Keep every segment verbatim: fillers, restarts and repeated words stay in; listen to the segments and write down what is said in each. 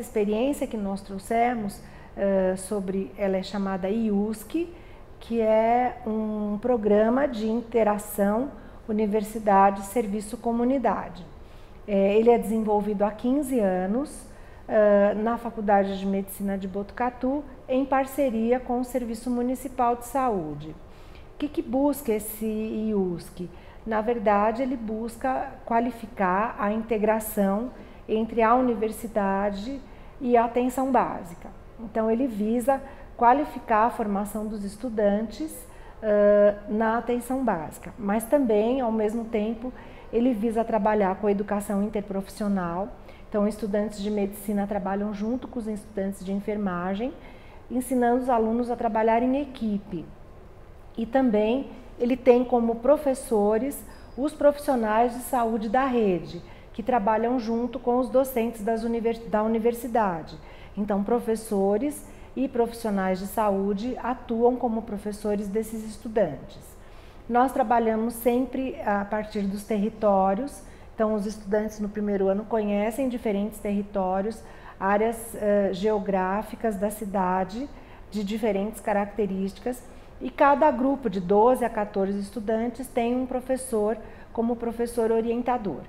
experiência que nós trouxemos uh, sobre, ela é chamada I U S C, que é um programa de interação universidade-serviço-comunidade. É, ele é desenvolvido há quinze anos uh, na Faculdade de Medicina de Botucatu, em parceria com o Serviço Municipal de Saúde. O que, que busca esse I U S C? Na verdade, ele busca qualificar a integração entre a universidade e a atenção básica. Então, ele visa qualificar a formação dos estudantes uh, na atenção básica, mas também, ao mesmo tempo, ele visa trabalhar com a educação interprofissional. Então, estudantes de medicina trabalham junto com os estudantes de enfermagem, ensinando os alunos a trabalhar em equipe. E também ele tem como professores os profissionais de saúde da rede, que trabalham junto com os docentes das univers- da universidade. Então, professores e profissionais de saúde atuam como professores desses estudantes. Nós trabalhamos sempre a partir dos territórios, então os estudantes no primeiro ano conhecem diferentes territórios, áreas uh, geográficas da cidade, de diferentes características, e cada grupo de doze a quatorze estudantes tem um professor como professor orientador.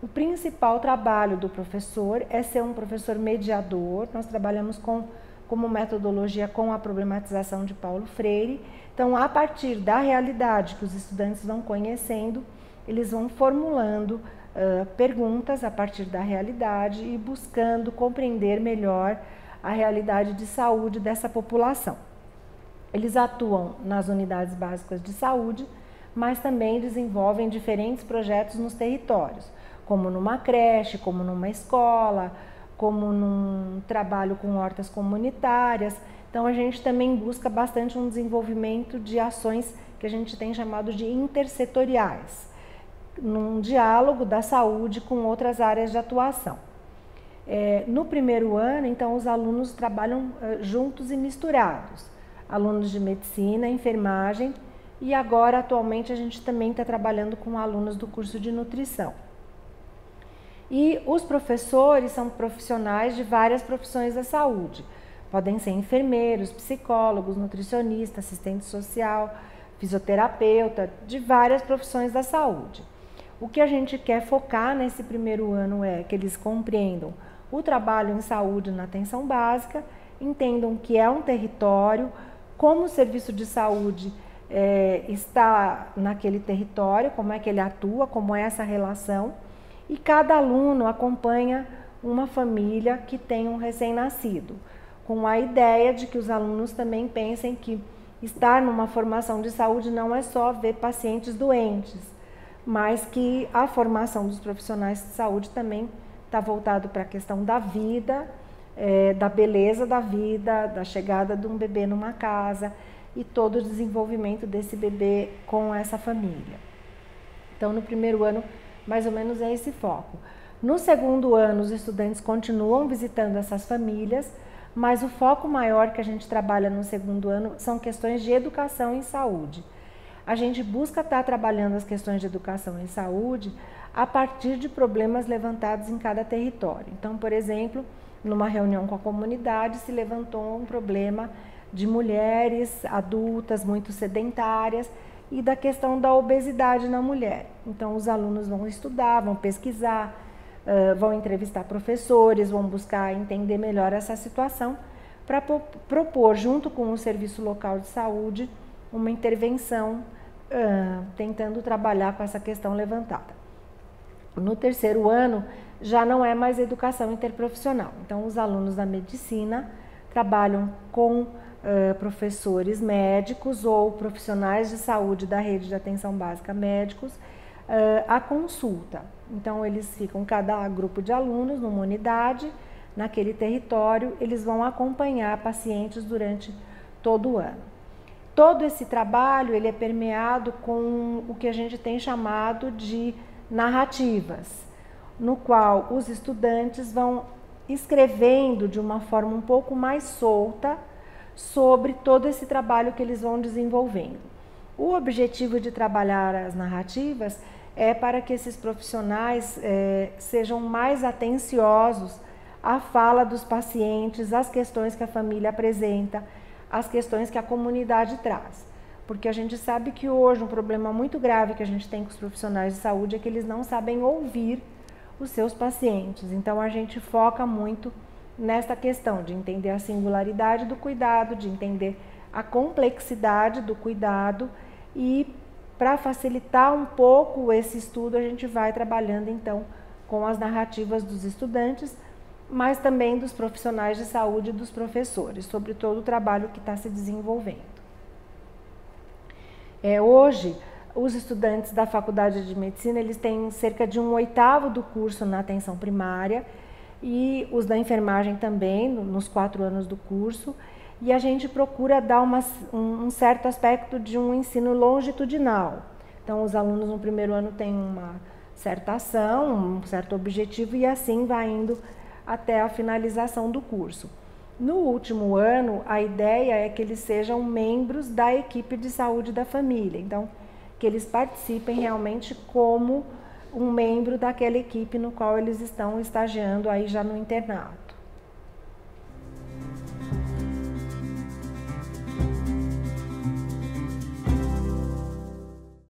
O principal trabalho do professor é ser um professor mediador. Nós trabalhamos com, como metodologia com a problematização de Paulo Freire. Então, a partir da realidade que os estudantes vão conhecendo, eles vão formulando uh, perguntas a partir da realidade e buscando compreender melhor a realidade de saúde dessa população. Eles atuam nas unidades básicas de saúde, mas também desenvolvem diferentes projetos nos territórios, como numa creche, como numa escola, como num trabalho com hortas comunitárias. Então a gente também busca bastante um desenvolvimento de ações que a gente tem chamado de intersetoriais, num diálogo da saúde com outras áreas de atuação. É, no primeiro ano, então, os alunos trabalham juntos e misturados, alunos de medicina, enfermagem, e agora atualmente a gente também está trabalhando com alunos do curso de nutrição. E os professores são profissionais de várias profissões da saúde. Podem ser enfermeiros, psicólogos, nutricionista, assistente social, fisioterapeuta, de várias profissões da saúde. O que a gente quer focar nesse primeiro ano é que eles compreendam o trabalho em saúde na atenção básica, entendam que é um território, como o serviço de saúde é, está naquele território, como é que ele atua, como é essa relação. E cada aluno acompanha uma família que tem um recém-nascido, com a ideia de que os alunos também pensem que estar numa formação de saúde não é só ver pacientes doentes, mas que a formação dos profissionais de saúde também está voltado para a questão da vida, é, da beleza da vida, da chegada de um bebê numa casa e todo o desenvolvimento desse bebê com essa família. Então, no primeiro ano, mais ou menos é esse foco. No segundo ano, os estudantes continuam visitando essas famílias, mas o foco maior que a gente trabalha no segundo ano são questões de educação em saúde. A gente busca estar trabalhando as questões de educação em saúde a partir de problemas levantados em cada território. Então, por exemplo, numa reunião com a comunidade, se levantou um problema de mulheres adultas muito sedentárias, e da questão da obesidade na mulher. Então os alunos vão estudar, vão pesquisar, uh, vão entrevistar professores, vão buscar entender melhor essa situação para propor junto com o serviço local de saúde uma intervenção uh, tentando trabalhar com essa questão levantada. No terceiro ano já não é mais educação interprofissional, então os alunos da medicina trabalham com Uh, professores médicos ou profissionais de saúde da rede de atenção básica médicos, uh, a consulta. Então eles ficam, cada grupo de alunos, numa unidade, naquele território, eles vão acompanhar pacientes durante todo o ano. Todo esse trabalho ele é permeado com o que a gente tem chamado de narrativas, no qual os estudantes vão escrevendo de uma forma um pouco mais solta sobre todo esse trabalho que eles vão desenvolvendo. O objetivo de trabalhar as narrativas é para que esses profissionais eh, sejam mais atenciosos a fala dos pacientes, as questões que a família apresenta, as questões que a comunidade traz. Porque a gente sabe que hoje um problema muito grave que a gente tem com os profissionais de saúde é que eles não sabem ouvir os seus pacientes. Então a gente foca muito nesta questão de entender a singularidade do cuidado, de entender a complexidade do cuidado, e para facilitar um pouco esse estudo a gente vai trabalhando então com as narrativas dos estudantes, mas também dos profissionais de saúde e dos professores, sobre todo o trabalho que está se desenvolvendo. É, hoje, os estudantes da Faculdade de Medicina, eles têm cerca de um oitavo do curso na atenção primária e os da enfermagem também, nos quatro anos do curso, e a gente procura dar uma, um, um certo aspecto de um ensino longitudinal. Então, os alunos no primeiro ano têm uma certa ação, um certo objetivo, e assim vai indo até a finalização do curso. No último ano, a ideia é que eles sejam membros da equipe de saúde da família, então que eles participem realmente como um membro daquela equipe no qual eles estão estagiando aí já no internato.